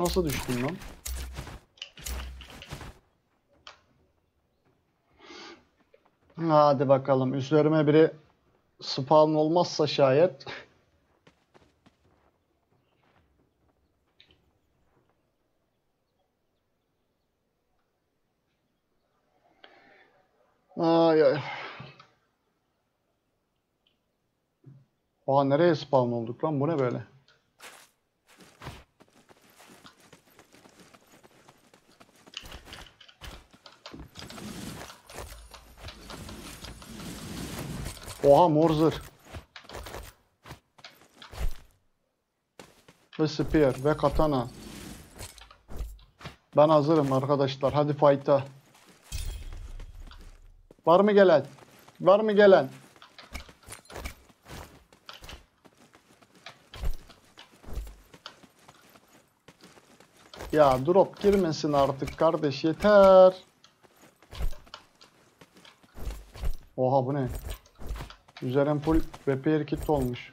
Nasıl düştüm lan? Hadi bakalım. Üzerime biri spawn olmazsa şayet. Ay ay. Aa, nereye spawn olduk lan? Bu ne böyle? Oha, mor zırh. Ve spear ve katana. Ben hazırım arkadaşlar. Hadi fight'a. Var mı gelen? Var mı gelen? Ya drop girmesin artık kardeş, yeter. Oha, bu ne? Üzerim full repair kit olmuş.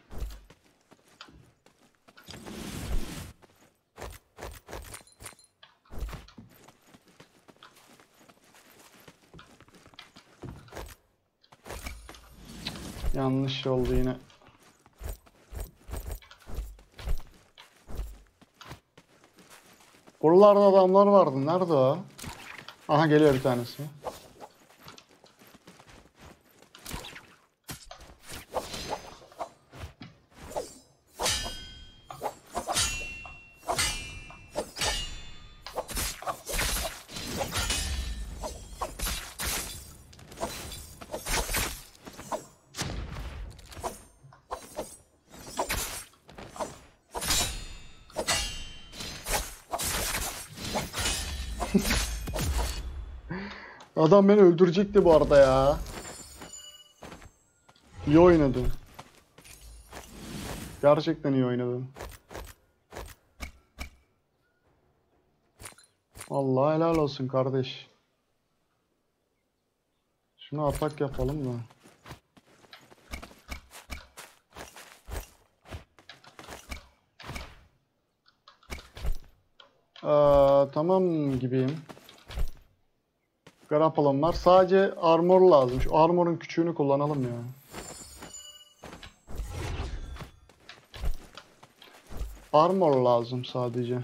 Yanlış oldu yine. Buralarda adamlar vardı. Nerede o? Aha, geliyor bir tanesi. Adam beni öldürecekti bu arada ya. İyi oynadım. Gerçekten iyi oynadım. Allah helal olsun kardeş. Şuna atak yapalım da. Tamam gibiyim. Grapple'ım var. Sadece armor lazım. Şu armor'un küçüğünü kullanalım ya. Armor lazım sadece.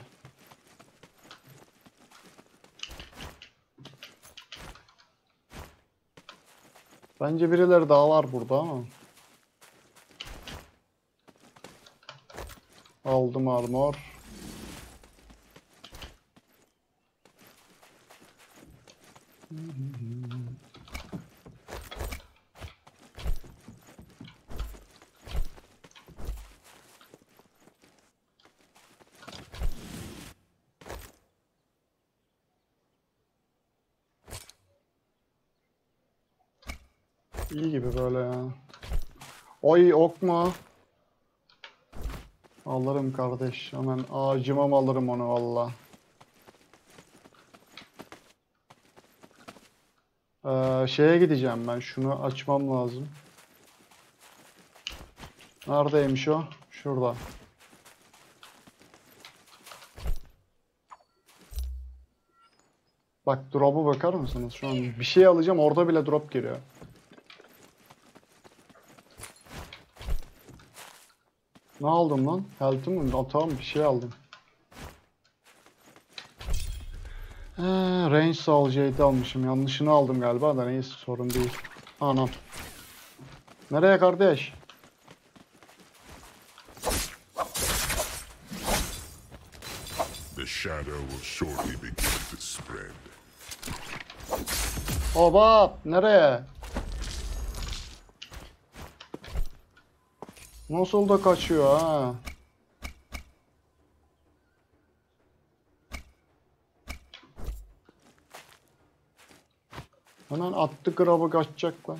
Bence birileri daha var burada ama. Aldım armor. İyi gibi böyle ya. Oy, ok mu? Alırım kardeş. Hemen acımam, alırım onu valla. Şeye gideceğim ben. Şunu açmam lazım. Neredeymiş o? Şurada. Bak, drop'a bakar mısınız? Şu an bir şey alacağım. Orada bile drop giriyor. Ne aldım lan? Health'im mi? Tamam, bir şey aldım. Range Soul almışım. Yanlışını aldım galiba da neyse, sorun değil. Anam. Nereye kardeş? The shadow will shortly begin to spread. Oba, nereye? Nasıl da kaçıyor ha? Hemen attı grabı, kaçacak lan.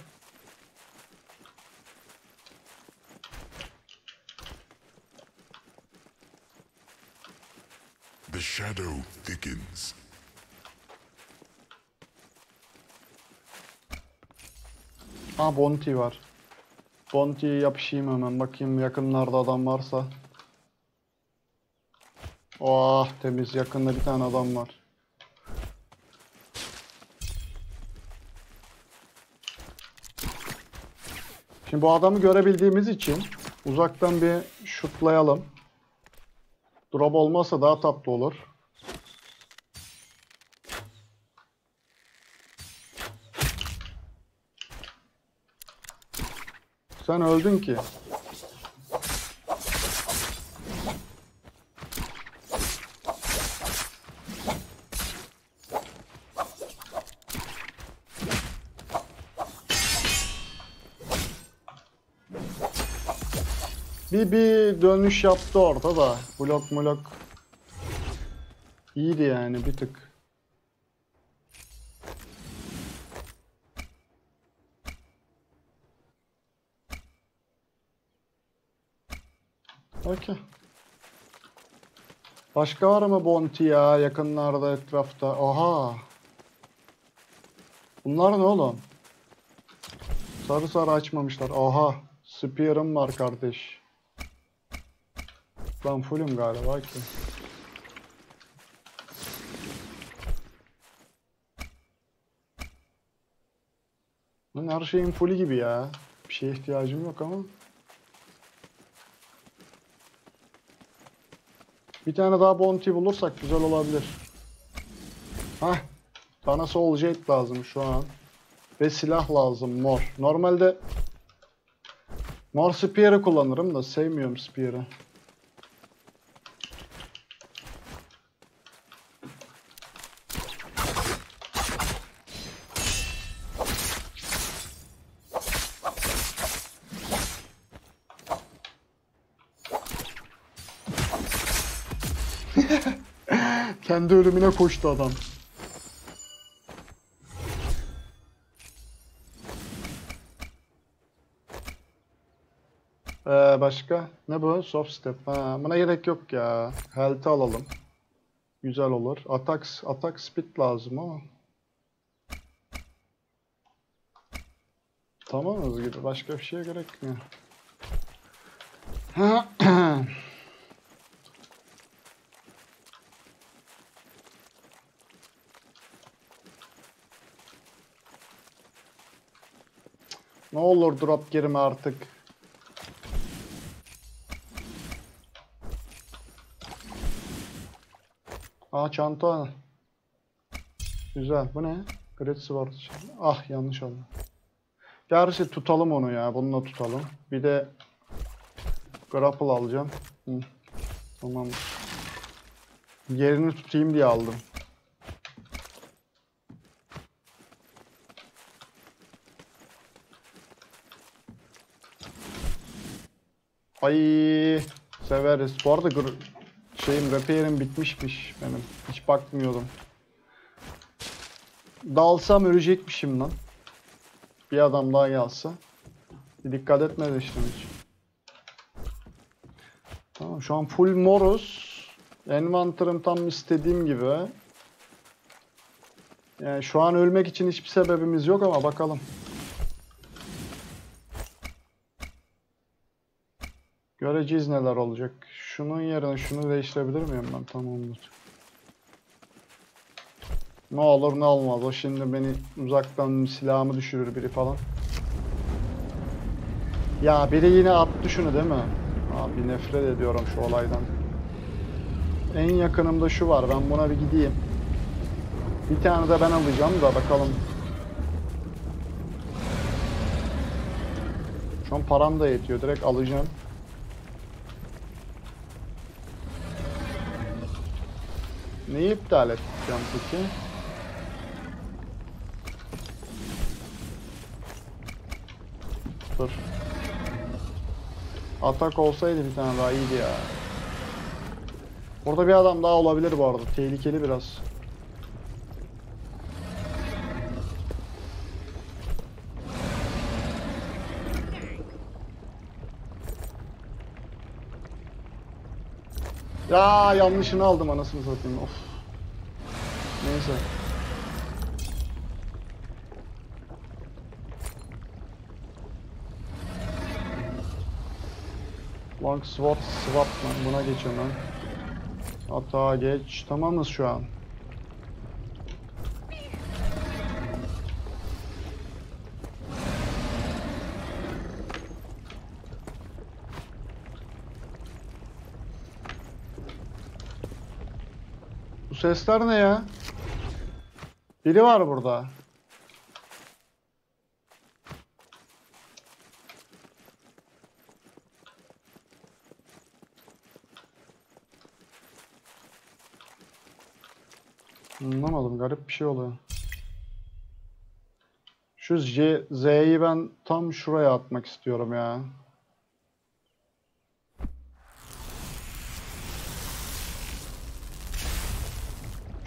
The shadow thickens. Aa, bounty var. Bounty'ye yapışayım hemen. Bakayım yakınlarda adam varsa. Oh temiz, yakında bir tane adam var. Şimdi bu adamı görebildiğimiz için uzaktan bir şutlayalım. Drop olmasa daha tatlı olur. Sen öldün ki. Bir dönüş yaptı orada da. Blok molok. İyiydi yani bir tık. Okey. Başka var mı bounty ya yakınlarda, etrafta? Aha. Bunlar ne oğlum? Sarı sarı açmamışlar. Aha. Spear'ım var kardeş. Ben fullüm galiba ki. Ben her şeyin fullü gibi ya. Bir şeye ihtiyacım yok ama. Bir tane daha bounty bulursak güzel olabilir. Hah. Bana soul jade lazım şu an. Ve silah lazım, mor. Normalde mor spear'ı kullanırım da sevmiyorum spear'ı. Kendi ölümüne koştu adam. Başka? Ne bu? Soft step. Ha, buna gerek yok ya. Health'i alalım. Güzel olur. Atak speed lazım ama. Tamamız gibi. Başka bir şeye gerekmiyor. Ne olur drop girme artık. Aa çanta. Güzel. Bu ne? Kredisi var. Ah yanlış oldu. Gerçi tutalım onu ya. Bununla tutalım. Bir de grapple alacağım. Hı. Tamam. Yerini tutayım diye aldım. Ay severiz. Bu arada repair'im bitmişmiş benim. Hiç bakmıyordum. Dalsam ölecekmişim lan. Bir adam daha gelse. Dikkat etmedi işte hiç. Tamam şu an full moruz. Envanterim tam istediğim gibi. Yani şu an ölmek için hiçbir sebebimiz yok ama bakalım. Göreceğiz neler olacak. Şunun yerine şunu değiştirebilir miyim ben? Tamamdır. Ne olur ne olmaz. O şimdi beni uzaktan silahımı düşürür biri falan. Ya biri yine attı şunu değil mi? Abi nefret ediyorum şu olaydan. En yakınımda şu var. Ben buna bir gideyim. Bir tane de ben alacağım da bakalım. Şu an param da yetiyor. Direkt alacağım. Neyi iptal edeceğim peki? Dur. Atak olsaydı bir tane daha iyiydi ya. Burada bir adam daha olabilir bu arada. Tehlikeli biraz. Ya yanlışını aldım anasını satayım. Of. Neyse. Long swap lan. Buna geçiyorum ben. Hatta geç. Tamamız şu an. Bu sesler ne ya? Biri var burada. Anlamadım, garip bir şey oluyor. Şu Z'yi ben tam şuraya atmak istiyorum ya.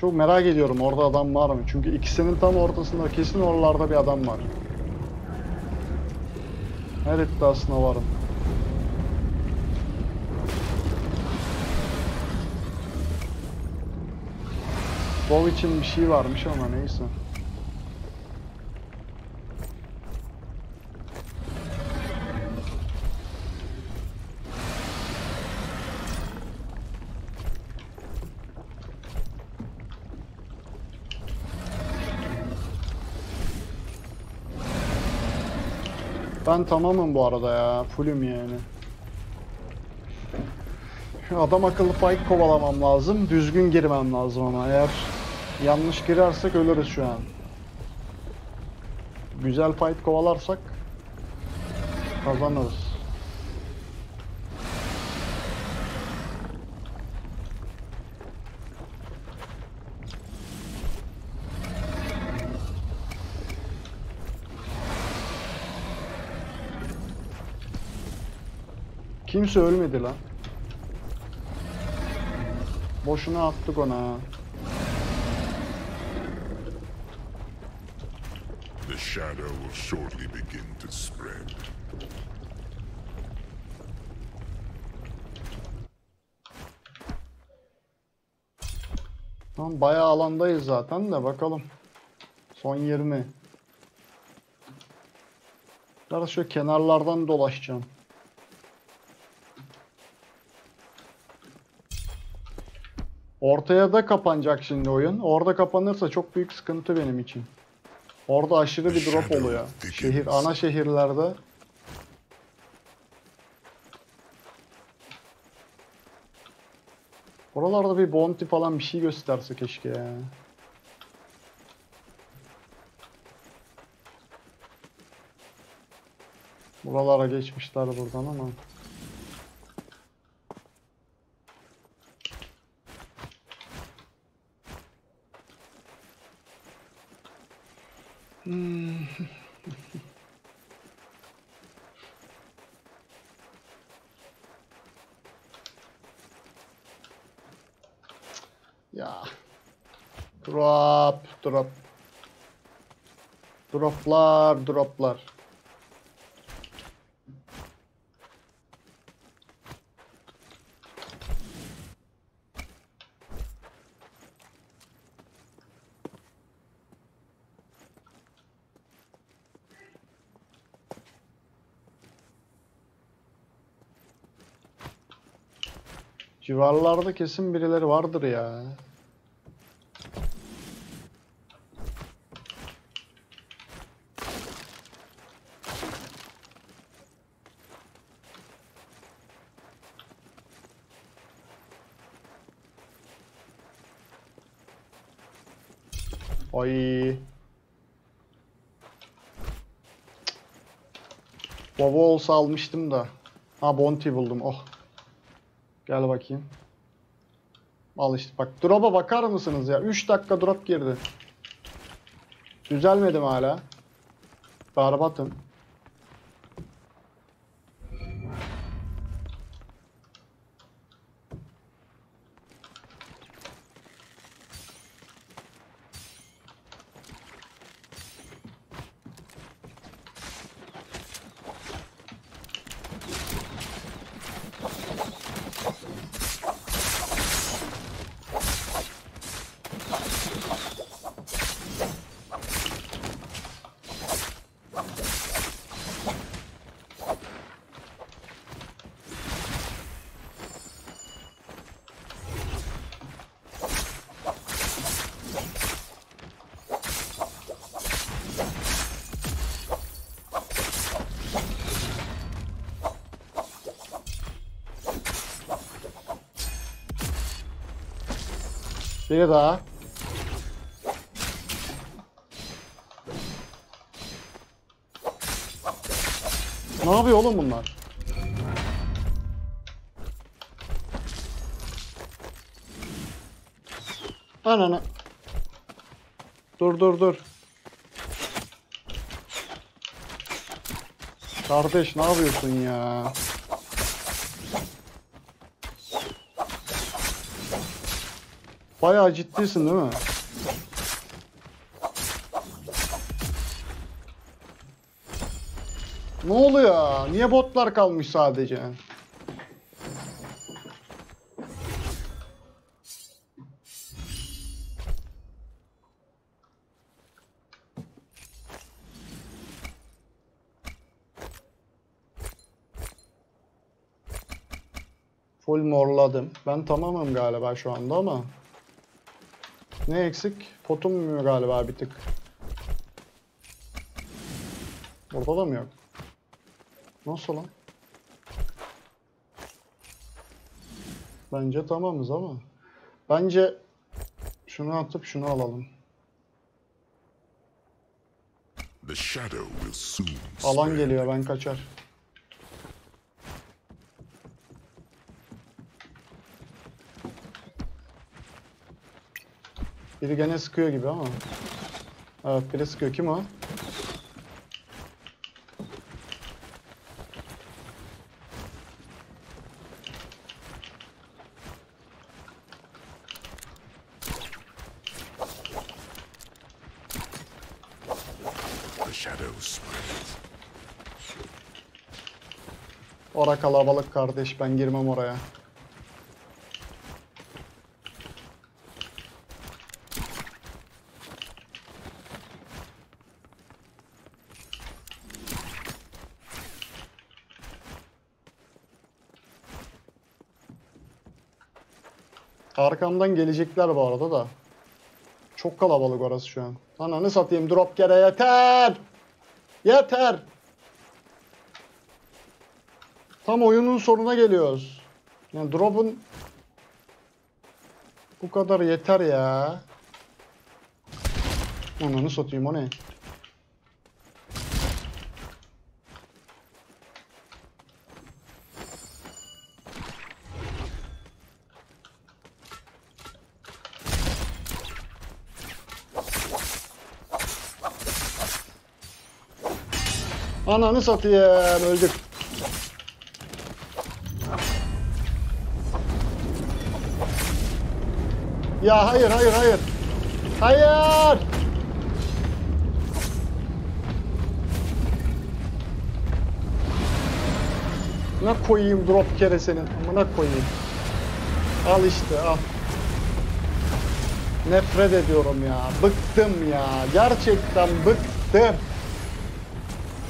Çok merak ediyorum orada adam var mı? Çünkü ikisinin tam ortasında kesin oralarda bir adam var. Her iddiasına varım. Bol için bir şey varmış ama neyse. Ben tamamım bu arada ya. Fullüm yani. Adam akıllı fight kovalamam lazım. Düzgün girmem lazım ama eğer yanlış girersek ölürüz şu an. Güzel fight kovalarsak kazanırız. Kimse ölmedi lan. Boşuna attık ona. The shadow will shortly begin to spread. Tam bayağı alandayız zaten de bakalım. Son 20. Biraz şu kenarlardan dolaşacağım. Ortaya da kapanacak şimdi oyun. Orada kapanırsa çok büyük sıkıntı benim için. Orada aşırı bir drop oluyor. Ana şehirlerde. Oralarda bir bounty falan bir şey gösterse keşke ya. Buralara geçmişler buradan ama. Ya. Drop. Droplar. Civarlarda kesin birileri vardır ya. Ay. Baba olsa almıştım da. Ha, bounty buldum. Oh. Gel bakayım. Al işte bak. Drop'a bakar mısınız ya? 3 dakika drop girdi. Düzelmedim hala. Berbatım. Biri daha. Ne yapıyor oğlum bunlar? Ananı. Dur dur dur. Kardeş ne yapıyorsun ya? Bayağı ciddisin değil mi? Ne oluyor? Niye botlar kalmış sadece? Full morladım. Ben tamamım galiba şu anda ama. Ne eksik? Potum mu galiba bir tık? Burada da mı yok? Nasıl lan? Bence tamamız ama. Bence şunu atıp şunu alalım. Alan geliyor, ben kaçar. Biri gene sıkıyor gibi ama. Evet, biri sıkıyor. Kim o? Ora kalabalık kardeş, ben girmem oraya. Arkamdan gelecekler bu arada da. Çok kalabalık orası şu an. Ananı satayım, drop kere yeter. Yeter. Tam oyunun sonuna geliyoruz. Yani drop'un bu kadar yeter ya. Ananı satayım, o ne? Ananı satayım, öldük. Ya hayır hayır hayır. Hayır. Buna koyayım drop kere senin. Buna koyayım. Al işte, al. Nefret ediyorum ya. Bıktım ya. Gerçekten bıktım.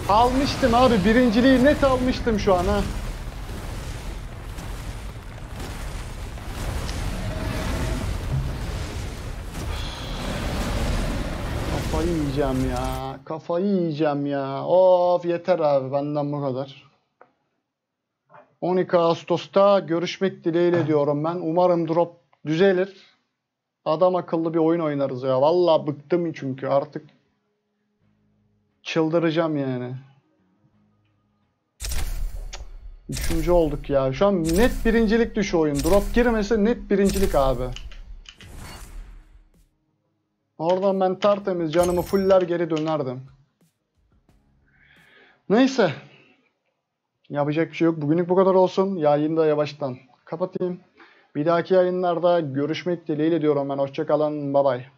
Almıştım abi, birinciliği net almıştım şu an ha. Kafayı yiyeceğim ya. Kafayı yiyeceğim ya. Of yeter abi, benden bu kadar. 12 Ağustos'ta görüşmek dileğiyle diyorum ben. Umarım drop düzelir. Adam akıllı bir oyun oynarız ya. Vallahi bıktım çünkü artık. Çıldıracağım yani. 3. olduk ya. Şu an net birincilik düşü oyun. Drop girmese net birincilik abi. Oradan ben tertemiz canımı fuller geri dönerdim. Neyse. Yapacak bir şey yok. Bugünlük bu kadar olsun. Yayını da yavaştan kapatayım. Bir dahaki yayınlarda görüşmek dileğiyle diyorum ben. Hoşça kalın. Bye bye.